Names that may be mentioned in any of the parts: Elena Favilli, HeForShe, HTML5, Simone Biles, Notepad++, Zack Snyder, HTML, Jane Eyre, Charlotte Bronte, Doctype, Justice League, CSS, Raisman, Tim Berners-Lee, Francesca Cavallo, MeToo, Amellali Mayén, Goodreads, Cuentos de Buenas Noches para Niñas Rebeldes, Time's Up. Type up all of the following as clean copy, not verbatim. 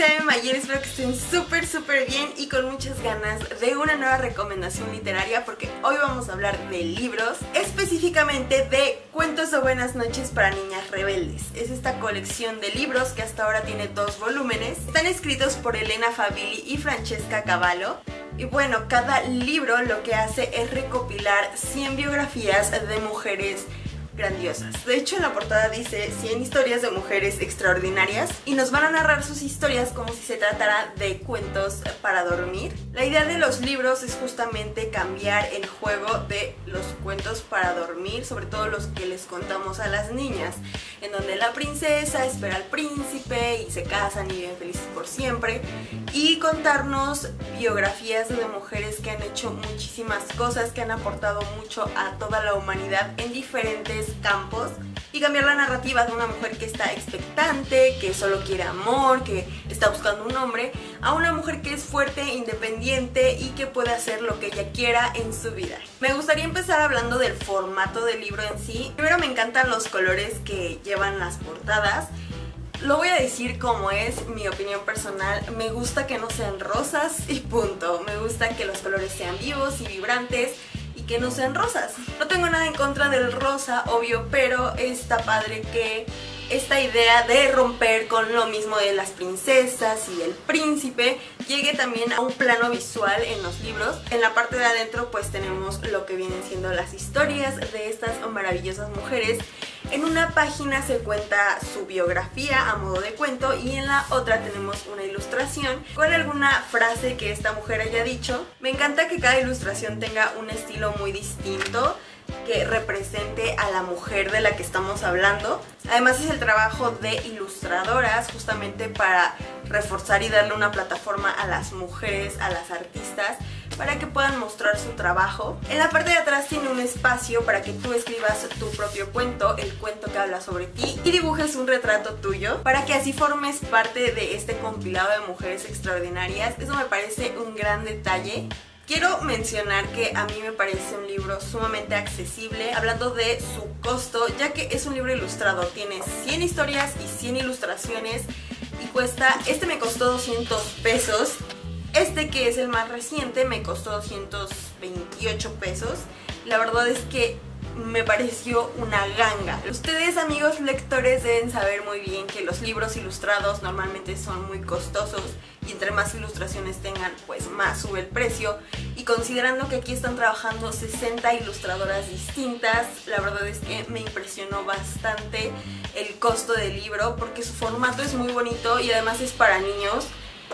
soy Amellali Mayén, espero que estén súper súper bien y con muchas ganas de una nueva recomendación literaria, porque hoy vamos a hablar de libros, específicamente de Cuentos de Buenas Noches para Niñas Rebeldes. Es esta colección de libros que hasta ahora tiene 2 volúmenes, están escritos por Elena Favilli y Francesca Cavallo. Y bueno, cada libro lo que hace es recopilar 100 biografías de mujeres grandiosas. De hecho, en la portada dice 100 historias de mujeres extraordinarias y nos van a narrar sus historias como si se tratara de cuentos para dormir. La idea de los libros es justamente cambiar el juego de los cuentos para dormir, sobre todo los que les contamos a las niñas, en donde la princesa espera al príncipe y se casan y viven felices por siempre, y contarnos biografías de mujeres que han hecho muchísimas cosas, que han aportado mucho a toda la humanidad en diferentes campos, y cambiar la narrativa de una mujer que está expectante, que solo quiere amor, que está buscando un hombre, a una mujer que es fuerte, independiente y que puede hacer lo que ella quiera en su vida. Me gustaría empezar hablando del formato del libro en sí. Primero, me encantan los colores que llevan las portadas. Lo voy a decir como es, mi opinión personal, me gusta que no sean rosas y punto. Me gusta que los colores sean vivos y vibrantes, que no sean rosas. No tengo nada en contra del rosa, obvio, pero está padre que esta idea de romper con lo mismo de las princesas y del príncipe llegue también a un plano visual en los libros. En la parte de adentro pues tenemos lo que vienen siendo las historias de estas maravillosas mujeres. En una página se cuenta su biografía a modo de cuento y en la otra tenemos una ilustración con alguna frase que esta mujer haya dicho. Me encanta que cada ilustración tenga un estilo muy distinto que represente a la mujer de la que estamos hablando. Además, es el trabajo de ilustradoras justamente para reforzar y darle una plataforma a las mujeres, a las artistas, para que puedan mostrar su trabajo. En la parte de atrás tiene un espacio para que tú escribas tu propio cuento, el cuento que habla sobre ti, y dibujes un retrato tuyo, para que así formes parte de este compilado de mujeres extraordinarias. Eso me parece un gran detalle. Quiero mencionar que a mí me parece un libro sumamente accesible, hablando de su costo, ya que es un libro ilustrado, tiene 100 historias y 100 ilustraciones y cuesta, este me costó 200 pesos, este que es el más reciente me costó 228 pesos, la verdad es que me pareció una ganga. Ustedes, amigos lectores, deben saber muy bien que los libros ilustrados normalmente son muy costosos y entre más ilustraciones tengan, pues más sube el precio. Y considerando que aquí están trabajando 60 ilustradoras distintas, la verdad es que me impresionó bastante el costo del libro, porque su formato es muy bonito y además es para niños.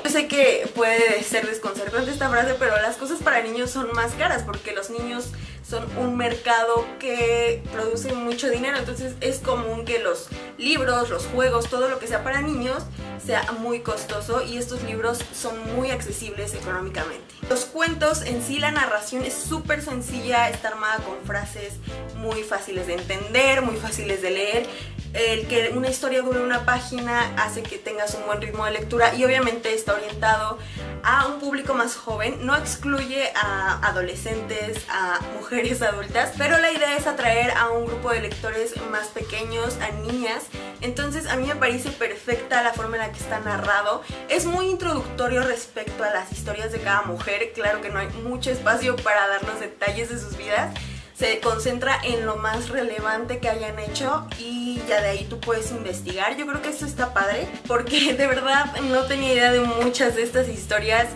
Yo sé que puede ser desconcertante esta frase, pero las cosas para niños son más caras porque los niños son un mercado que produce mucho dinero, entonces es común que los libros, los juegos, todo lo que sea para niños sea muy costoso, y estos libros son muy accesibles económicamente. Los cuentos en sí, la narración es súper sencilla, está armada con frases muy fáciles de entender, muy fáciles de leer. El que una historia dure una página hace que tengas un buen ritmo de lectura y obviamente está orientado a un público más joven, no excluye a adolescentes, a mujeres adultas, pero la idea es atraer a un grupo de lectores más pequeños, a niñas. Entonces a mí me parece perfecta la forma en la que está narrado, es muy introductorio respecto a las historias de cada mujer, claro que no hay mucho espacio para darnos detalles de sus vidas. Se concentra en lo más relevante que hayan hecho y ya de ahí tú puedes investigar. Yo creo que esto está padre porque de verdad no tenía idea de muchas de estas historias,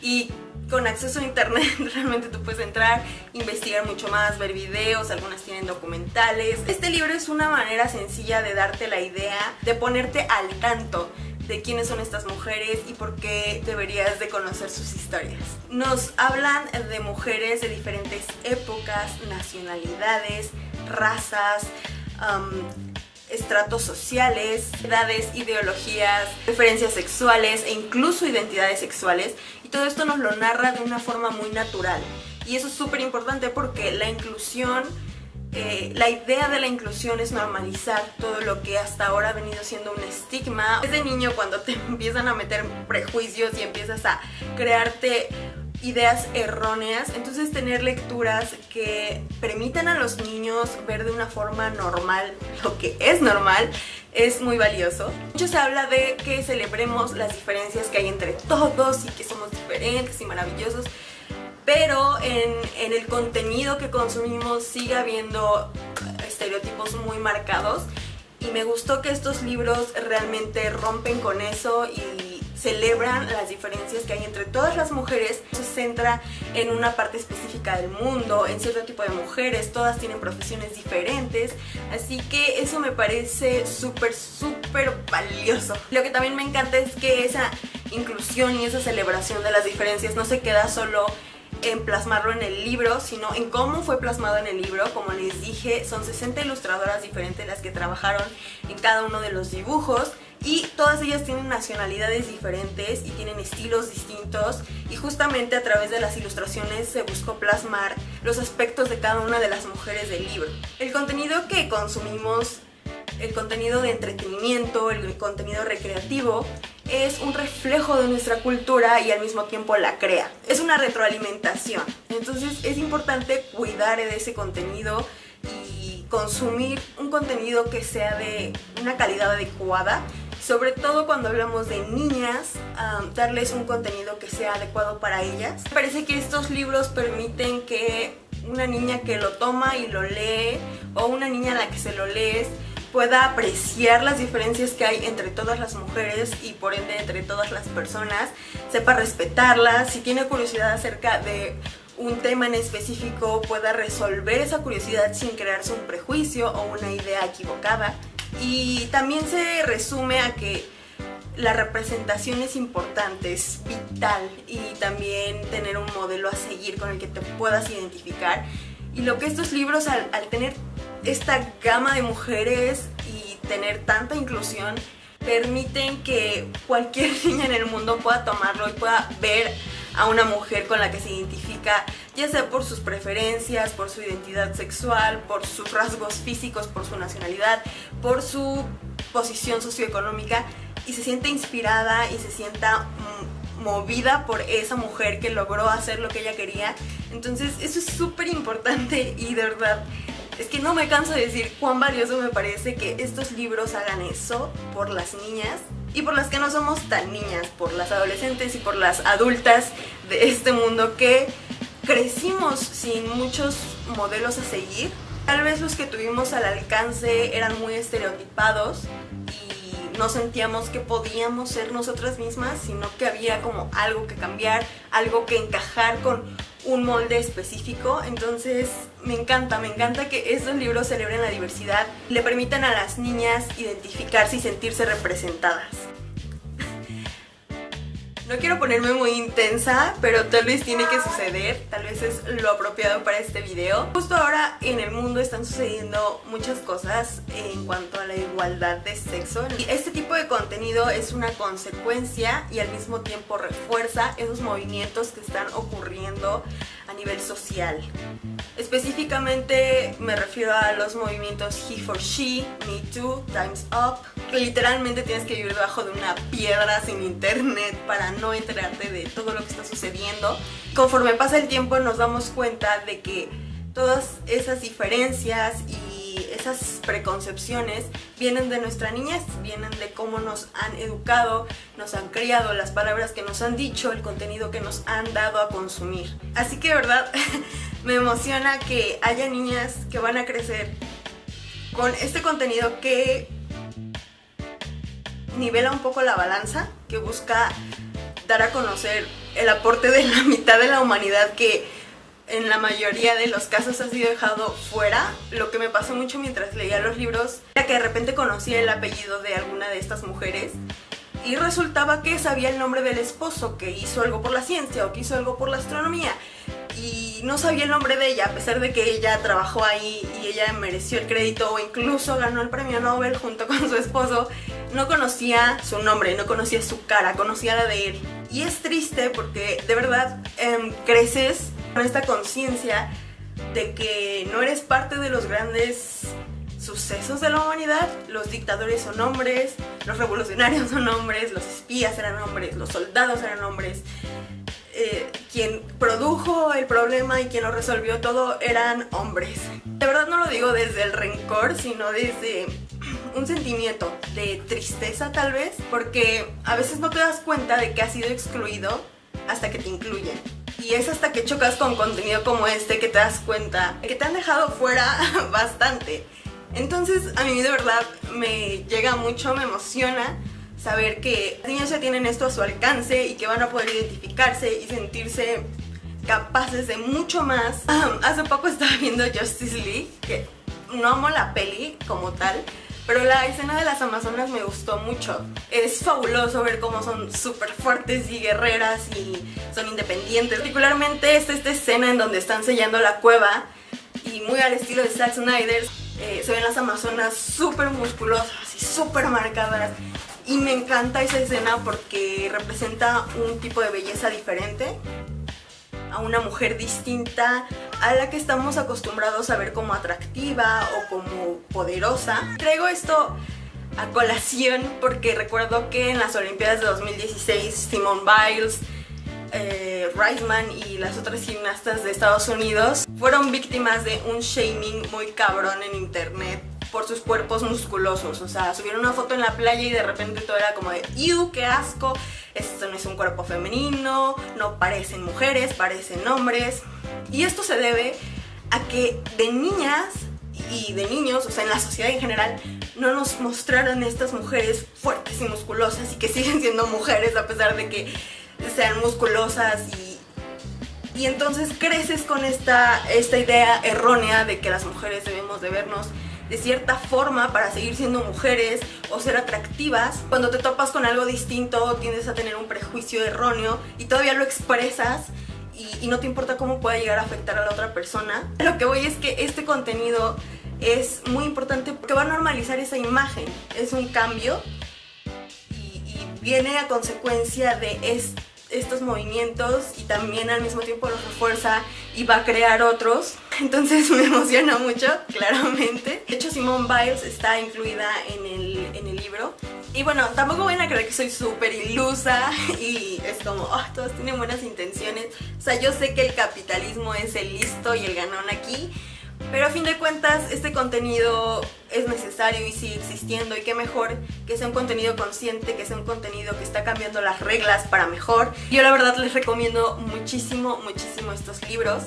y con acceso a internet realmente tú puedes entrar, investigar mucho más, ver videos, algunas tienen documentales. Este libro es una manera sencilla de darte la idea, de ponerte al tanto de quiénes son estas mujeres y por qué deberías de conocer sus historias. Nos hablan de mujeres de diferentes épocas, nacionalidades, razas, estratos sociales, edades, ideologías, preferencias sexuales e incluso identidades sexuales. Y todo esto nos lo narra de una forma muy natural. Y eso es súper importante porque la inclusión, la idea de la inclusión es normalizar todo lo que hasta ahora ha venido siendo un estigma. Desde niño, cuando te empiezan a meter prejuicios y empiezas a crearte ideas erróneas, entonces tener lecturas que permitan a los niños ver de una forma normal lo que es normal es muy valioso. Mucho se habla de que celebremos las diferencias que hay entre todos y que somos diferentes y maravillosos, pero en el contenido que consumimos sigue habiendo estereotipos muy marcados, y me gustó que estos libros realmente rompen con eso y celebran las diferencias que hay entre todas las mujeres. Se centra en una parte específica del mundo, en cierto tipo de mujeres, todas tienen profesiones diferentes, así que eso me parece súper, súper valioso. Lo que también me encanta es que esa inclusión y esa celebración de las diferencias no se queda solo en plasmarlo en el libro, sino en cómo fue plasmado en el libro. Como les dije, son 60 ilustradoras diferentes las que trabajaron en cada uno de los dibujos, y todas ellas tienen nacionalidades diferentes y tienen estilos distintos, y justamente a través de las ilustraciones se buscó plasmar los aspectos de cada una de las mujeres del libro. El contenido que consumimos, el contenido de entretenimiento, el contenido recreativo, es un reflejo de nuestra cultura y al mismo tiempo la crea. Es una retroalimentación, entonces es importante cuidar de ese contenido y consumir un contenido que sea de una calidad adecuada. Sobre todo cuando hablamos de niñas, darles un contenido que sea adecuado para ellas. Me parece que estos libros permiten que una niña que lo toma y lo lee, o una niña a la que se lo lees, pueda apreciar las diferencias que hay entre todas las mujeres y por ende entre todas las personas, sepa respetarlas. Si tiene curiosidad acerca de un tema en específico, pueda resolver esa curiosidad sin crearse un prejuicio o una idea equivocada. Y también se resume a que la representación es importante, es vital, y también tener un modelo a seguir con el que te puedas identificar. Y lo que estos libros, al tener esta gama de mujeres y tener tanta inclusión, permiten que cualquier niña en el mundo pueda tomarlo y pueda ver a una mujer con la que se identifica, ya sea por sus preferencias, por su identidad sexual, por sus rasgos físicos, por su nacionalidad, por su posición socioeconómica, y se siente inspirada y se sienta movida por esa mujer que logró hacer lo que ella quería. Entonces eso es súper importante, y de verdad es que no me canso de decir cuán valioso me parece que estos libros hagan eso por las niñas y por las que no somos tan niñas, por las adolescentes y por las adultas de este mundo que crecimos sin muchos modelos a seguir. Tal vez los que tuvimos al alcance eran muy estereotipados y no sentíamos que podíamos ser nosotras mismas, sino que había como algo que cambiar, algo que encajar con un molde específico. Entonces me encanta que estos libros celebren la diversidad, le permitan a las niñas identificarse y sentirse representadas. No quiero ponerme muy intensa, pero tal vez tiene que suceder, tal vez es lo apropiado para este video. Justo ahora en el mundo están sucediendo muchas cosas en cuanto a la igualdad de sexo, y este tipo de contenido es una consecuencia y al mismo tiempo refuerza esos movimientos que están ocurriendo a nivel social. Específicamente me refiero a los movimientos HeForShe, MeToo, Time's Up. Literalmente tienes que vivir debajo de una piedra sin internet para no enterarte de todo lo que está sucediendo. Conforme pasa el tiempo nos damos cuenta de que todas esas diferencias y esas preconcepciones vienen de nuestra niñez, vienen de cómo nos han educado, nos han criado, las palabras que nos han dicho, el contenido que nos han dado a consumir. Así que de verdad me emociona que haya niñas que van a crecer con este contenido que nivela un poco la balanza, que busca dar a conocer el aporte de la mitad de la humanidad que en la mayoría de los casos ha sido dejado fuera. Lo que me pasó mucho mientras leía los libros era que de repente conocí el apellido de alguna de estas mujeres y resultaba que sabía el nombre del esposo, que hizo algo por la ciencia o que hizo algo por la astronomía, y no sabía el nombre de ella, a pesar de que ella trabajó ahí y ella mereció el crédito o incluso ganó el premio Nobel junto con su esposo. No conocía su nombre, no conocía su cara, conocía la de él. Y es triste porque de verdad creces con esta conciencia de que no eres parte de los grandes sucesos de la humanidad. Los dictadores son hombres, los revolucionarios son hombres, los espías eran hombres, los soldados eran hombres. quien produjo el problema y quien lo resolvió todo eran hombres. De verdad no lo digo desde el rencor, sino desde un sentimiento de tristeza tal vez, porque a veces no te das cuenta de que has sido excluido hasta que te incluyen. Y es hasta que chocas con contenido como este que te das cuenta que te han dejado fuera bastante. Entonces a mí de verdad me llega mucho, me emociona saber que las niñas ya tienen esto a su alcance y que van a poder identificarse y sentirse capaces de mucho más. Hace poco estaba viendo Justice League, que no amo la peli como tal, pero la escena de las amazonas me gustó mucho. Es fabuloso ver cómo son súper fuertes y guerreras y son independientes. Particularmente está esta escena en donde están sellando la cueva y muy al estilo de Zack Snyder se ven las amazonas súper musculosas y súper marcadas. Y me encanta esa escena porque representa un tipo de belleza diferente, a una mujer distinta a la que estamos acostumbrados a ver como atractiva o como poderosa. Traigo esto a colación porque recuerdo que en las Olimpiadas de 2016 Simone Biles, Raisman y las otras gimnastas de Estados Unidos fueron víctimas de un shaming muy cabrón en internet por sus cuerpos musculosos. O sea, subieron una foto en la playa y de repente todo era como de ¡iu, qué asco! Esto no es un cuerpo femenino, no parecen mujeres, parecen hombres. Y esto se debe a que de niñas y de niños, o sea, en la sociedad en general, no nos mostraron estas mujeres fuertes y musculosas y que siguen siendo mujeres a pesar de que sean musculosas. Y entonces creces con esta idea errónea de que las mujeres debemos de vernos de cierta forma para seguir siendo mujeres o ser atractivas. Cuando te topas con algo distinto tiendes a tener un prejuicio erróneo y todavía lo expresas y no te importa cómo pueda llegar a afectar a la otra persona. Lo que voy es que este contenido es muy importante porque va a normalizar esa imagen. Es un cambio y viene a consecuencia de estos movimientos y también al mismo tiempo los refuerza y va a crear otros. Entonces me emociona mucho, claramente. De hecho, Simone Biles está incluida en el libro. Y bueno, tampoco van a creer que soy súper ilusa y es como, oh, todos tienen buenas intenciones. O sea, yo sé que el capitalismo es el listo y el ganón aquí, pero a fin de cuentas este contenido es necesario y sigue existiendo, y qué mejor que sea un contenido consciente, que sea un contenido que está cambiando las reglas para mejor. Yo la verdad les recomiendo muchísimo, muchísimo estos libros.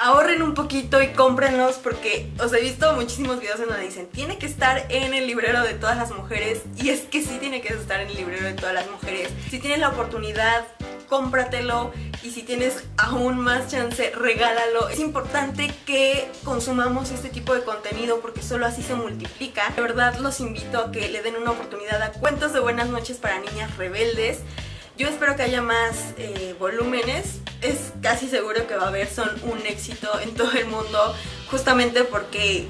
Ahorren un poquito y cómprenlos porque os he visto muchísimos videos en donde dicen tiene que estar en el librero de todas las mujeres, y es que sí tiene que estar en el librero de todas las mujeres. Si tienes la oportunidad, cómpratelo, y si tienes aún más chance, regálalo. Es importante que consumamos este tipo de contenido porque solo así se multiplica. De verdad los invito a que le den una oportunidad a Cuentos de Buenas Noches para Niñas Rebeldes. Yo espero que haya más volúmenes. Es casi seguro que va a haber, son un éxito en todo el mundo, justamente porque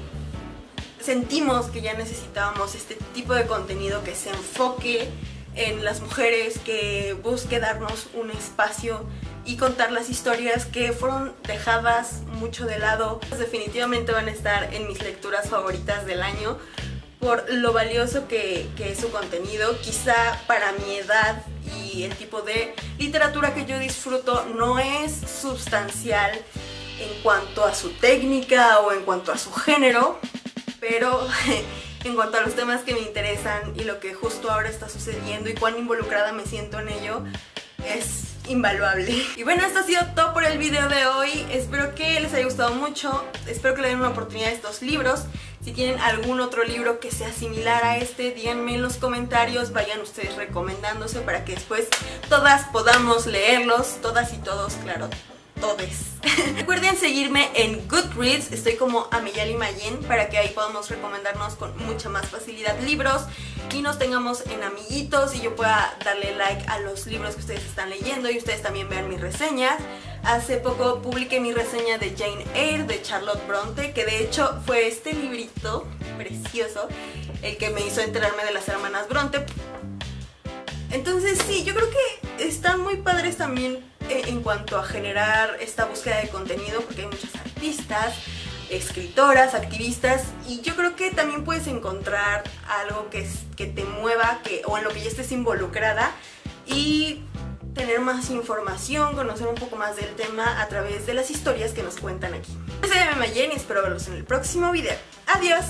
sentimos que ya necesitábamos este tipo de contenido que se enfoque en las mujeres, que busque darnos un espacio y contar las historias que fueron dejadas mucho de lado. Definitivamente van a estar en mis lecturas favoritas del año por lo valioso que es su contenido. Quizá para mi edad y el tipo de literatura que yo disfruto no es sustancial en cuanto a su técnica o en cuanto a su género, pero en cuanto a los temas que me interesan y lo que justo ahora está sucediendo y cuán involucrada me siento en ello, es invaluable. Y bueno, esto ha sido todo por el video de hoy. Espero que les haya gustado mucho, espero que le den una oportunidad a estos libros. Si tienen algún otro libro que sea similar a este, díganme en los comentarios, vayan ustedes recomendándose para que después todas podamos leerlos, todas y todos, claro, todes. Recuerden seguirme en Goodreads, estoy como Amellali Mayén, para que ahí podamos recomendarnos con mucha más facilidad libros y nos tengamos en amiguitos y yo pueda darle like a los libros que ustedes están leyendo y ustedes también vean mis reseñas. Hace poco publiqué mi reseña de Jane Eyre de Charlotte Bronte, que de hecho fue este librito precioso el que me hizo enterarme de las hermanas Bronte. Entonces sí, yo creo que están muy padres también en cuanto a generar esta búsqueda de contenido, porque hay muchas artistas, escritoras, activistas, y yo creo que también puedes encontrar algo que te mueva, o en lo que ya estés involucrada, y tener más información, conocer un poco más del tema a través de las historias que nos cuentan aquí. Yo soy Amellali Mayén y espero verlos en el próximo video. ¡Adiós!